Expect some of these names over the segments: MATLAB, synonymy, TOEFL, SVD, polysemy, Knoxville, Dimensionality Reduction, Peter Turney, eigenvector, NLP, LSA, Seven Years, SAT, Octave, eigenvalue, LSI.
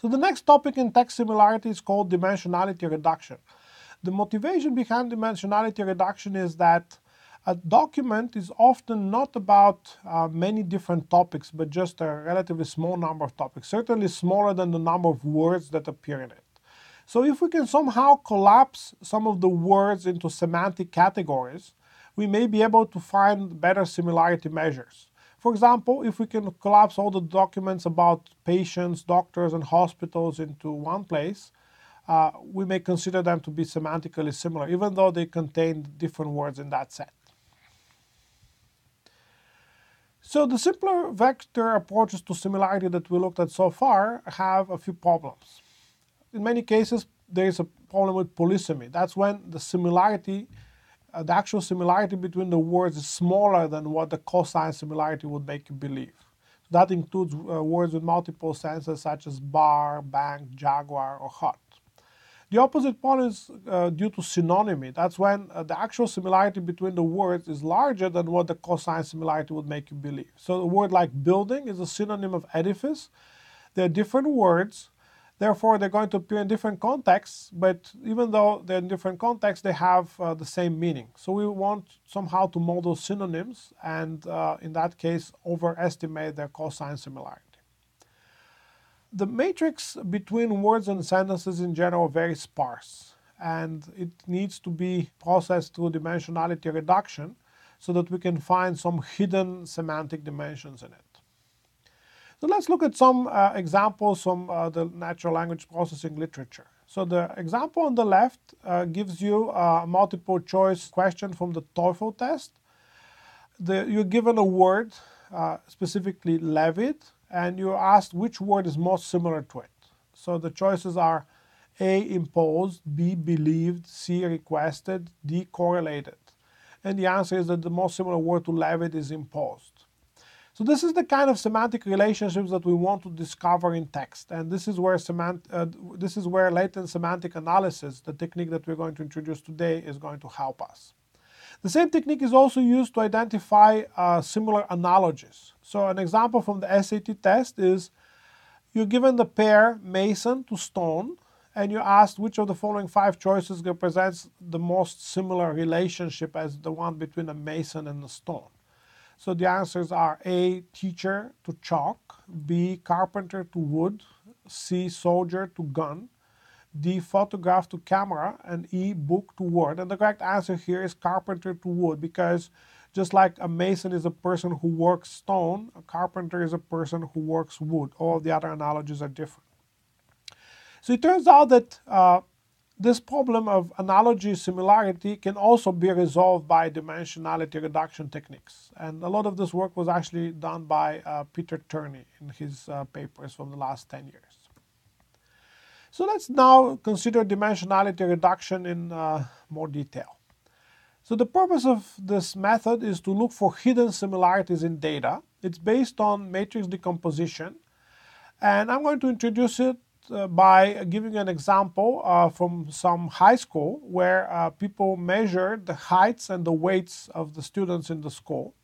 So the next topic in text similarity is called dimensionality reduction. The motivation behind dimensionality reduction is that a document is often not about many different topics, but just a relatively small number of topics, certainly smaller than the number of words that appear in it. So if we can somehow collapse some of the words into semantic categories, we may be able to find better similarity measures. For example, if we can collapse all the documents about patients, doctors, and hospitals into one place, we may consider them to be semantically similar, even though they contain different words in that set. So the simpler vector approaches to similarity that we looked at so far have a few problems. In many cases, there is a problem with polysemy. That's when the similarity, the actual similarity between the words is smaller than what the cosine similarity would make you believe. So that includes words with multiple senses such as bar, bank, jaguar, or hut. The opposite problem is due to synonymy. That's when the actual similarity between the words is larger than what the cosine similarity would make you believe. So a word like building is a synonym of edifice. They're different words, therefore they're going to appear in different contexts, but even though they're in different contexts, they have the same meaning. So we want somehow to model synonyms and in that case overestimate their cosine similarity. The matrix between words and sentences in general is very sparse, and it needs to be processed through dimensionality reduction so that we can find some hidden semantic dimensions in it. So let's look at some examples from the natural language processing literature. So the example on the left gives you a multiple choice question from the TOEFL test. You're given a word, specifically levied, and you're asked which word is most similar to it. So the choices are A, imposed, B, believed, C, requested, D, correlated. And the answer is that the most similar word to levied is imposed. So this is the kind of semantic relationships that we want to discover in text. And this is where latent semantic analysis, the technique that we're going to introduce today, is going to help us. The same technique is also used to identify similar analogies. So an example from the SAT test is you're given the pair mason to stone, and you're asked which of the following 5 choices represents the most similar relationship as the one between a mason and a stone. So the answers are A, teacher to chalk, B, carpenter to wood, C, soldier to gun, D, photograph to camera, and E, book to word. And the correct answer here is carpenter to wood, because just like a mason is a person who works stone, a carpenter is a person who works wood. All the other analogies are different. So it turns out that this problem of analogy similarity can also be resolved by dimensionality reduction techniques. And a lot of this work was actually done by Peter Turney in his papers from the last 10 years. So let's now consider dimensionality reduction in more detail. So the purpose of this method is to look for hidden similarities in data. It's based on matrix decomposition, and I'm going to introduce it by giving an example from some high school where people measured the heights and the weights of the students in the school.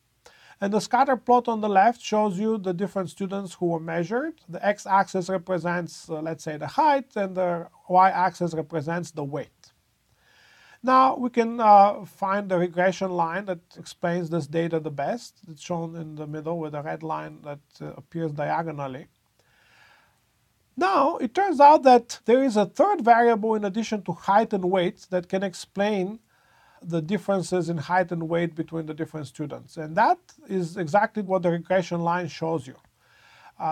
And the scatter plot on the left shows you the different students who were measured. The x-axis represents, let's say, the height, and the y-axis represents the weight. Now we can find the regression line that explains this data the best. It's shown in the middle with a red line that appears diagonally. Now it turns out that there is a third variable in addition to height and weight that can explain the differences in height and weight between the different students. And that is exactly what the regression line shows you.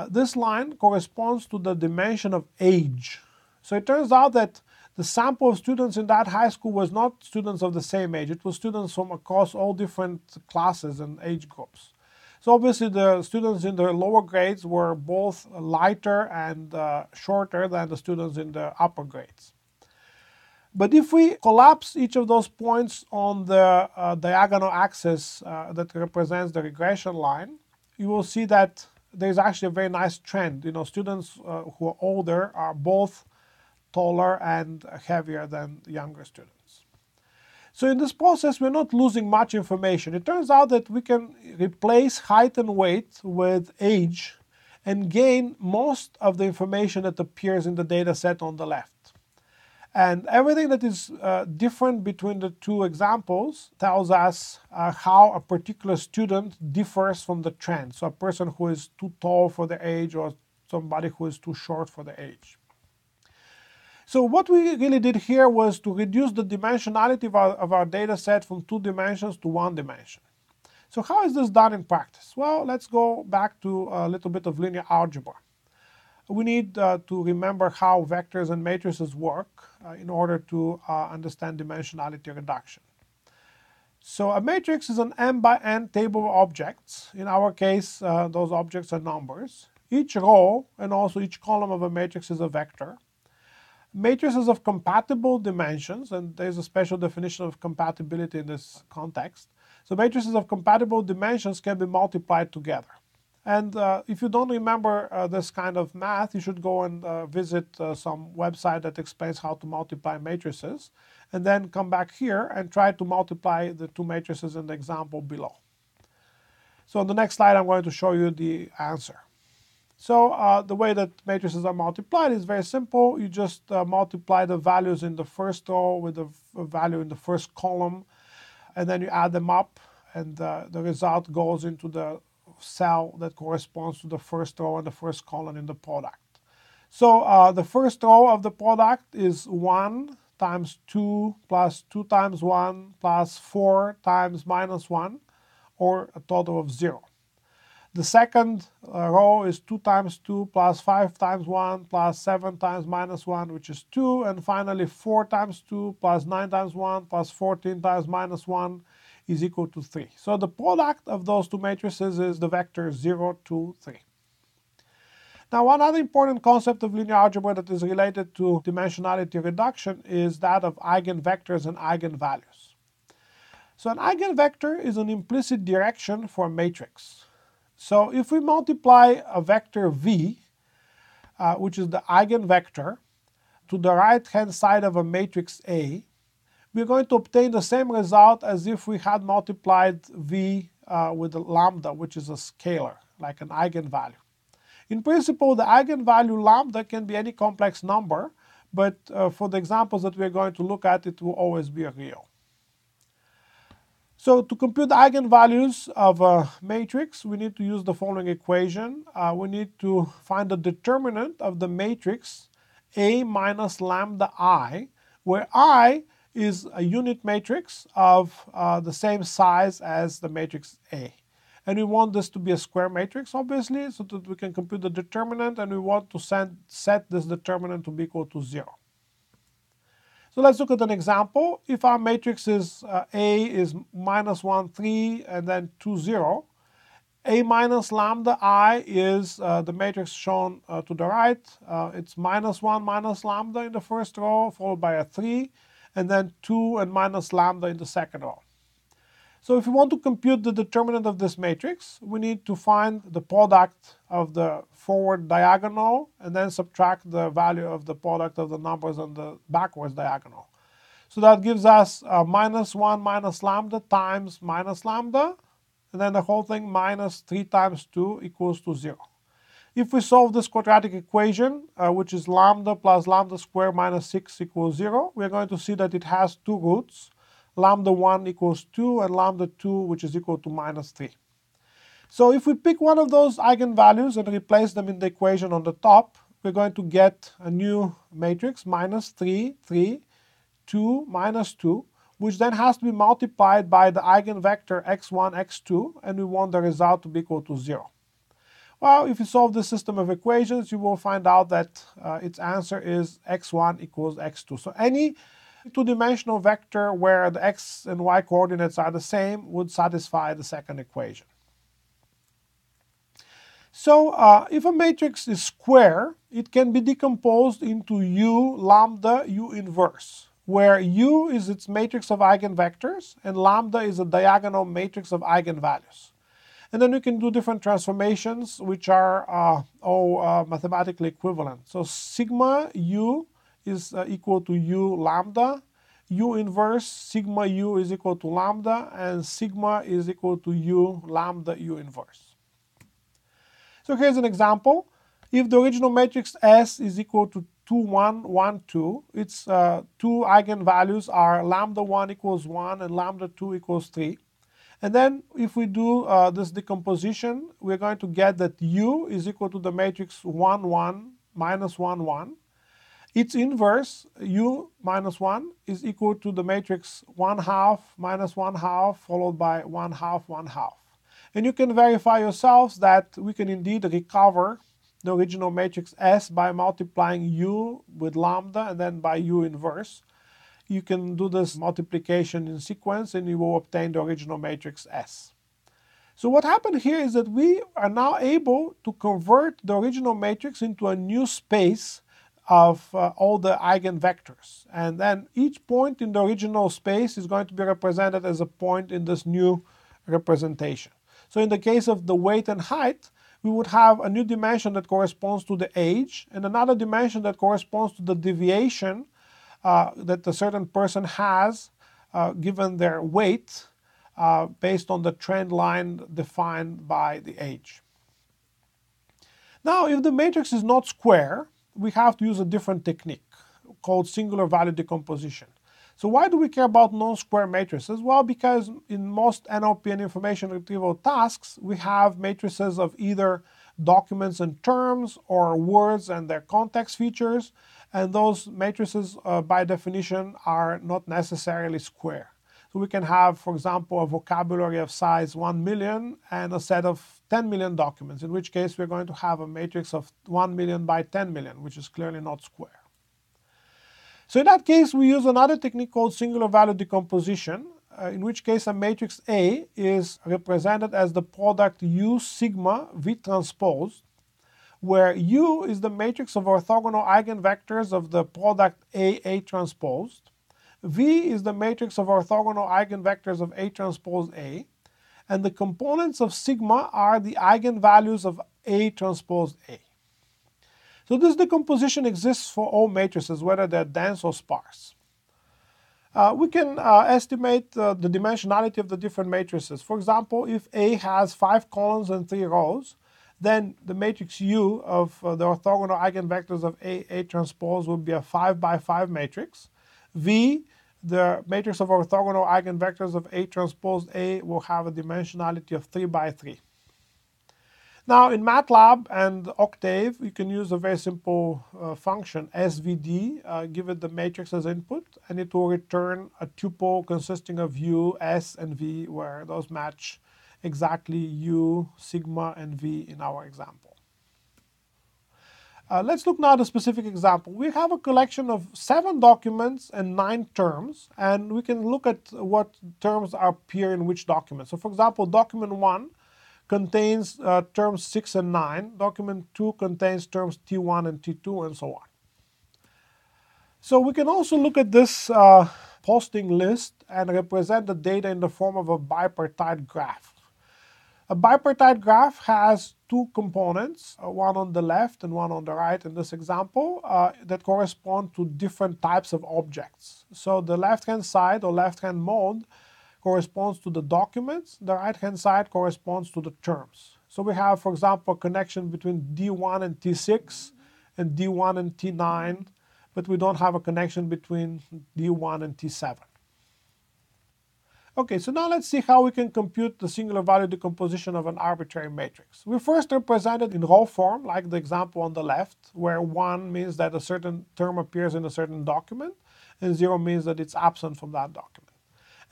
This line corresponds to the dimension of age. So it turns out that the sample of students in that high school was not students of the same age. It was students from across all different classes and age groups. So obviously the students in the lower grades were both lighter and shorter than the students in the upper grades. But if we collapse each of those points on the diagonal axis that represents the regression line, you will see that there's actually a very nice trend. You know, students who are older are both taller and heavier than younger students. So in this process, we're not losing much information. It turns out that we can replace height and weight with age, and gain most of the information that appears in the data set on the left. And everything that is different between the two examples tells us how a particular student differs from the trend. So a person who is too tall for their age or somebody who is too short for their age. So what we really did here was to reduce the dimensionality of our data set from 2 dimensions to 1 dimension. So how is this done in practice? Well, let's go back to a little bit of linear algebra. We need to remember how vectors and matrices work in order to understand dimensionality reduction. So a matrix is an m-by-n table of objects. In our case, those objects are numbers. Each row and also each column of a matrix is a vector. Matrices of compatible dimensions, and there's a special definition of compatibility in this context. So matrices of compatible dimensions can be multiplied together. And if you don't remember this kind of math, you should go and visit some website that explains how to multiply matrices, and then come back here and try to multiply the 2 matrices in the example below. So on the next slide, I'm going to show you the answer. So the way that matrices are multiplied is very simple. You just multiply the values in the first row with the value in the first column, and then you add them up, and the result goes into the cell that corresponds to the first row and the first column in the product. So the first row of the product is 1 times 2 plus 2 times 1 plus 4 times minus 1, or a total of 0. The second row is 2 times 2 plus 5 times 1 plus 7 times minus 1, which is 2. And finally, 4 times 2 plus 9 times 1 plus 14 times minus 1 is equal to 3. So the product of those 2 matrices is the vector 0, 2, 3. Now, one other important concept of linear algebra that is related to dimensionality reduction is that of eigenvectors and eigenvalues. So an eigenvector is an implicit direction for a matrix. So if we multiply a vector v, which is the eigenvector, to the right-hand side of a matrix A, we're going to obtain the same result as if we had multiplied v with a lambda, which is a scalar, like an eigenvalue. In principle, the eigenvalue lambda can be any complex number, but for the examples that we're going to look at, it will always be a real. So to compute the eigenvalues of a matrix, we need to use the following equation. We need to find the determinant of the matrix A minus lambda I, where I is a unit matrix of the same size as the matrix A. And we want this to be a square matrix, obviously, so that we can compute the determinant, and we want to set this determinant to be equal to 0. So let's look at an example. If our matrix is A is minus 1, 3, and then 2, 0, A minus lambda I is the matrix shown to the right. It's minus 1 minus lambda in the first row, followed by a 3, and then 2 and minus lambda in the second row. So if we want to compute the determinant of this matrix, we need to find the product of the forward diagonal and then subtract the value of the product of the numbers on the backwards diagonal. So that gives us minus 1 minus lambda times minus lambda, and then the whole thing minus 3 times 2 equals to 0. If we solve this quadratic equation, which is lambda plus lambda squared minus 6 equals 0, we are going to see that it has 2 roots. Lambda 1 equals 2, and lambda 2, which is equal to minus 3. So if we pick one of those eigenvalues and replace them in the equation on the top, we're going to get a new matrix, minus 3, 3, 2, minus 2, which then has to be multiplied by the eigenvector x1, x2, and we want the result to be equal to 0. Well, if you solve this system of equations, you will find out that its answer is x1 equals x2. So any two-dimensional vector where the x and y coordinates are the same would satisfy the second equation. So if a matrix is square, it can be decomposed into U lambda U inverse, where U is its matrix of eigenvectors and lambda is a diagonal matrix of eigenvalues. And then we can do different transformations which are all mathematically equivalent. So sigma U is equal to U lambda, U inverse sigma U is equal to lambda, and sigma is equal to U lambda U inverse. So here's an example. If the original matrix S is equal to 2, 1, 1, 2, its two eigenvalues are lambda 1 equals 1 and lambda 2 equals 3. And then if we do this decomposition, we're going to get that U is equal to the matrix 1, 1, minus 1, 1. Its inverse, U minus 1, is equal to the matrix 1 half, minus 1 half, followed by 1 half, 1 half. And you can verify yourselves that we can indeed recover the original matrix S by multiplying U with lambda and then by U inverse. You can do this multiplication in sequence and you will obtain the original matrix S. So what happened here is that we are now able to convert the original matrix into a new space of all the eigenvectors. And then each point in the original space is going to be represented as a point in this new representation. So in the case of the weight and height, we would have a new dimension that corresponds to the age and another dimension that corresponds to the deviation that a certain person has given their weight based on the trend line defined by the age. Now, if the matrix is not square, we have to use a different technique called singular value decomposition. So why do we care about non-square matrices? Well, because in most NLP and information retrieval tasks, we have matrices of either documents and terms or words and their context features, and those matrices by definition are not necessarily square. So we can have, for example, a vocabulary of size 1 million and a set of 10 million documents, in which case we're going to have a matrix of 1 million by 10 million, which is clearly not square. So in that case, we use another technique called singular value decomposition, in which case a matrix A is represented as the product U sigma V transpose, where U is the matrix of orthogonal eigenvectors of the product A transposed, V is the matrix of orthogonal eigenvectors of A transpose A, and the components of sigma are the eigenvalues of A transpose A. So this decomposition exists for all matrices, whether they're dense or sparse. We can estimate the dimensionality of the different matrices. For example, if A has 5 columns and 3 rows, then the matrix U of the orthogonal eigenvectors of A transpose would be a 5 by 5 matrix. V, the matrix of orthogonal eigenvectors of A transpose A, will have a dimensionality of 3 by 3. Now, in MATLAB and Octave, you can use a very simple function, SVD, give it the matrix as input, and it will return a tuple consisting of U, S, and V, where those match exactly U, sigma, and V in our example. Let's look now at a specific example. We have a collection of 7 documents and 9 terms, and we can look at what terms appear in which document. So, for example, document 1 contains terms 6 and 9, document 2 contains terms T1 and T2, and so on. So we can also look at this posting list and represent the data in the form of a bipartite graph. A bipartite graph has 2 components, one on the left and one on the right in this example, that correspond to different types of objects. So the left-hand side or left-hand mode corresponds to the documents, the right-hand side corresponds to the terms. So we have, for example, a connection between D1 and T6 and D1 and T9, but we don't have a connection between D1 and T7. Okay, so now let's see how we can compute the singular value decomposition of an arbitrary matrix. We first represent it in row form, like the example on the left, where 1 means that a certain term appears in a certain document, and 0 means that it's absent from that document.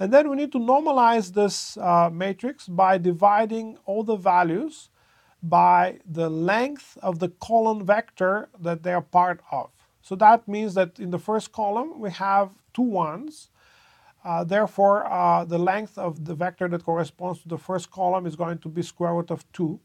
And then we need to normalize this matrix by dividing all the values by the length of the column vector that they are part of. So that means that in the first column we have 2 1s. Therefore, the length of the vector that corresponds to the first column is going to be square root of 2.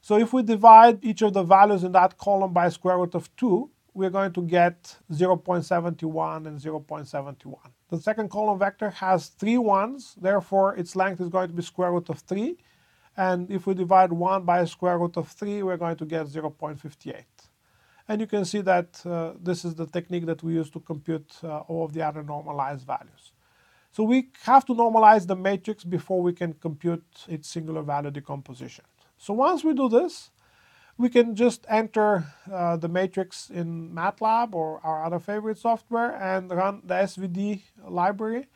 So if we divide each of the values in that column by square root of 2, we're going to get 0.71 and 0.71. The second column vector has 3 1s, therefore its length is going to be square root of 3. And if we divide 1 by square root of 3, we're going to get 0.58. And you can see that this is the technique that we use to compute all of the other normalized values. So we have to normalize the matrix before we can compute its singular value decomposition. So once we do this, We can just enter the matrix in MATLAB or our other favorite software and run the SVD library,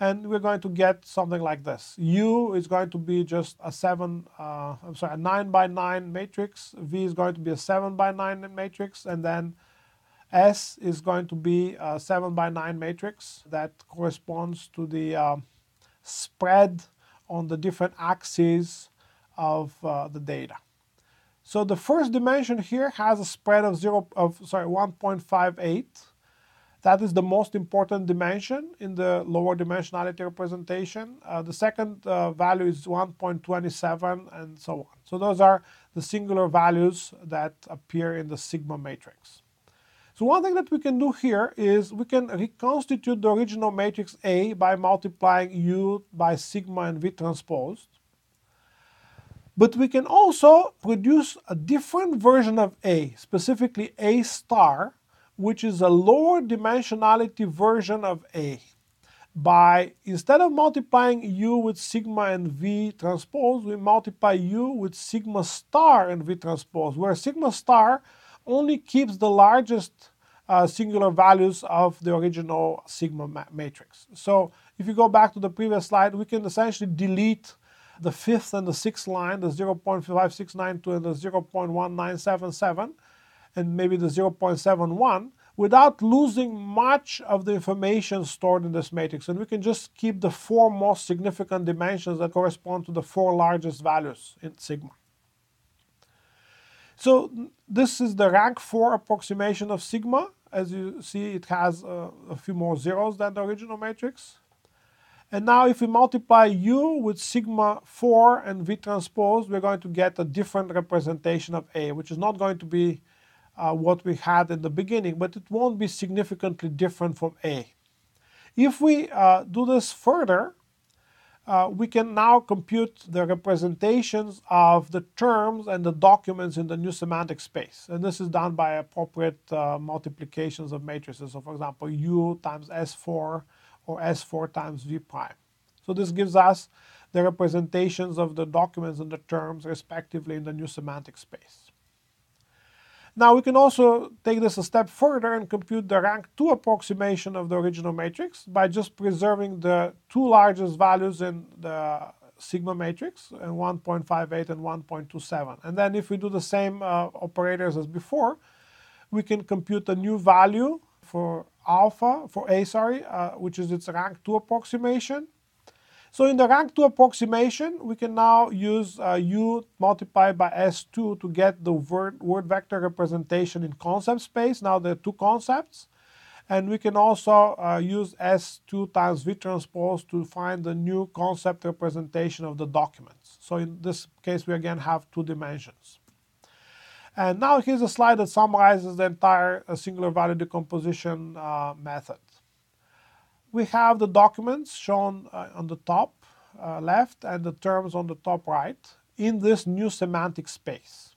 and we're going to get something like this. U is going to be just a 9 by 9 matrix. V is going to be a 7 by 9 matrix, and then S is going to be a 7 by 9 matrix that corresponds to the spread on the different axes of the data. So the first dimension here has a spread of 1.58. That is the most important dimension in the lower dimensionality representation. The second value is 1.27 and so on. So those are the singular values that appear in the sigma matrix. So one thing that we can do here is we can reconstitute the original matrix A by multiplying U by sigma and V transposed. But we can also produce a different version of A, specifically A star, which is a lower dimensionality version of A. By, instead of multiplying U with sigma and V transpose, we multiply U with sigma star and V transpose, where sigma star only keeps the largest singular values of the original sigma matrix. So if you go back to the previous slide, we can essentially delete the 5th and the 6th line, the 0.5692 and the 0.1977, and maybe the 0.71, without losing much of the information stored in this matrix. And we can just keep the 4 most significant dimensions that correspond to the 4 largest values in sigma. So this is the rank 4 approximation of sigma. As you see, it has a few more zeros than the original matrix. And now if we multiply U with sigma 4 and V transpose, we're going to get a different representation of A, which is not going to be what we had in the beginning, but it won't be significantly different from A. If we do this further, we can now compute the representations of the terms and the documents in the new semantic space. And this is done by appropriate multiplications of matrices. So for example, U times S4 or S4 times V prime. So this gives us the representations of the documents and the terms respectively in the new semantic space. Now we can also take this a step further and compute the rank 2 approximation of the original matrix by just preserving the 2 largest values in the sigma matrix, 1.58 and 1.27. And then if we do the same operators as before, we can compute a new value for A, which is its rank 2 approximation. So in the rank 2 approximation, we can now use U multiplied by S2 to get the word vector representation in concept space. Now there are 2 concepts. And we can also use S2 times V transpose to find the new concept representation of the documents. So in this case, we again have 2 dimensions. And now here's a slide that summarizes the entire singular value decomposition method. We have the documents shown on the top left and the terms on the top right in this new semantic space.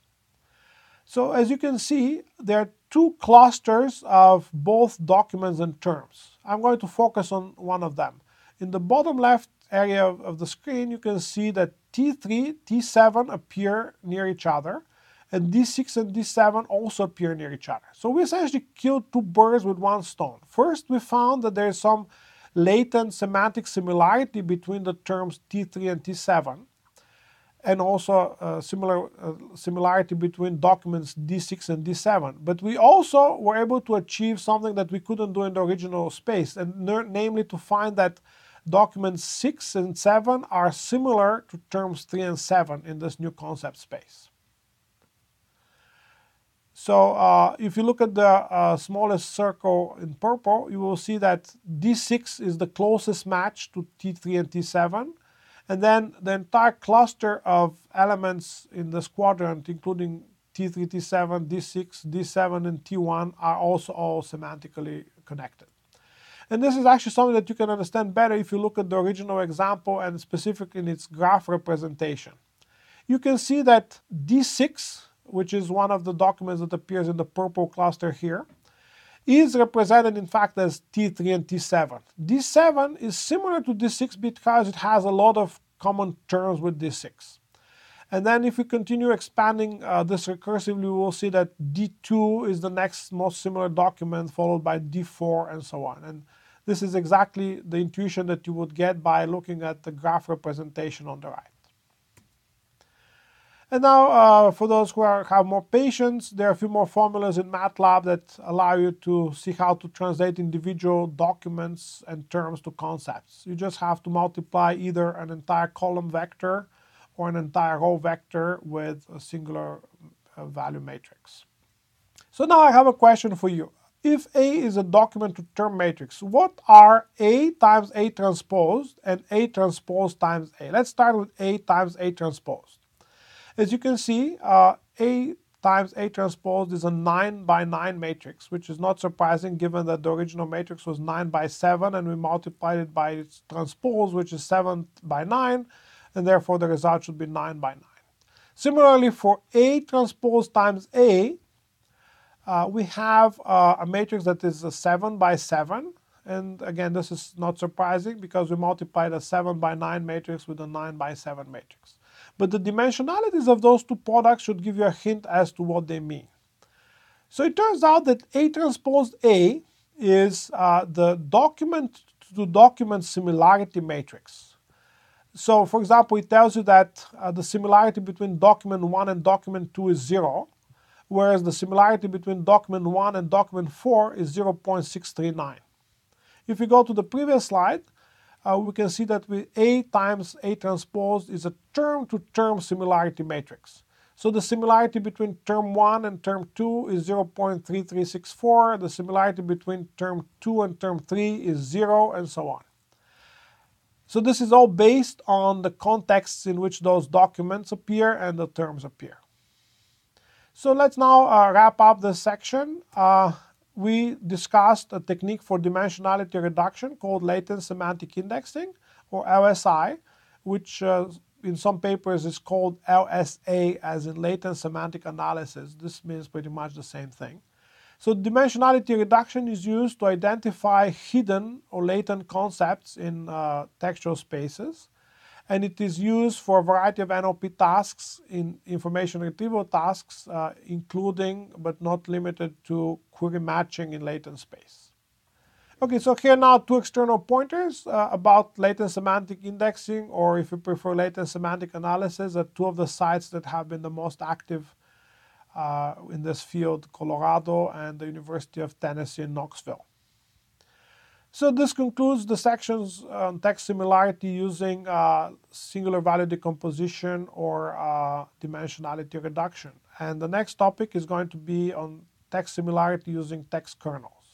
So as you can see, there are 2 clusters of both documents and terms. I'm going to focus on one of them. In the bottom left area of the screen, you can see that T3, T7 appear near each other. And D6 and D7 also appear near each other. So we essentially killed 2 birds with 1 stone. First, we found that there is some latent semantic similarity between the terms T3 and T7, and also similarity between documents D6 and D7. But we also were able to achieve something that we couldn't do in the original space, and namely to find that documents 6 and 7 are similar to terms 3 and 7 in this new concept space. So if you look at the smallest circle in purple, you will see that D6 is the closest match to T3 and T7. And then the entire cluster of elements in this quadrant, including T3, T7, D6, D7, and T1 are also all semantically connected. And this is actually something that you can understand better if you look at the original example and specifically in its graph representation. You can see that D6, which is one of the documents that appears in the purple cluster here, is represented in fact as T3 and T7. D7 is similar to D6 because it has a lot of common terms with D6. And then if we continue expanding this recursively, we will see that D2 is the next most similar document, followed by D4 and so on. And this is exactly the intuition that you would get by looking at the graph representation on the right. And now for those who have more patience, there are a few more formulas in MATLAB that allow you to see how to translate individual documents and terms to concepts. You just have to multiply either an entire column vector or an entire row vector with a singular value matrix. So now I have a question for you. If A is a document to term matrix, what are A times A transposed and A transpose times A? Let's start with A times A transposed. As you can see, A times A transposed is a 9 by 9 matrix, which is not surprising given that the original matrix was 9 by 7 and we multiplied it by its transpose, which is 7 by 9, and therefore the result should be 9 by 9. Similarly, for A transpose times A, we have a matrix that is a 7 by 7, and again this is not surprising because we multiplied a 7 by 9 matrix with a 9 by 7 matrix. But the dimensionalities of those two products should give you a hint as to what they mean. So it turns out that A transpose A is the document-to-document similarity matrix. So for example, it tells you that the similarity between document 1 and document 2 is 0, whereas the similarity between document 1 and document 4 is 0.639. If you go to the previous slide, we can see that with A times A transpose is a term-to-term similarity matrix. So the similarity between term 1 and term 2 is 0.3364, the similarity between term 2 and term 3 is 0, and so on. So this is all based on the contexts in which those documents appear and the terms appear. So let's now wrap up this section. We discussed a technique for dimensionality reduction called latent semantic indexing, or LSI, which in some papers is called LSA, as in latent semantic analysis. This means pretty much the same thing. So dimensionality reduction is used to identify hidden or latent concepts in textual spaces, and it is used for a variety of NLP tasks, in information retrieval tasks, including but not limited to query matching in latent space. Okay, so here now 2 external pointers about latent semantic indexing, or if you prefer latent semantic analysis, at 2 of the sites that have been the most active in this field, Colorado and the University of Tennessee in Knoxville. So this concludes the sections on text similarity using singular value decomposition or dimensionality reduction. And the next topic is going to be on text similarity using text kernels.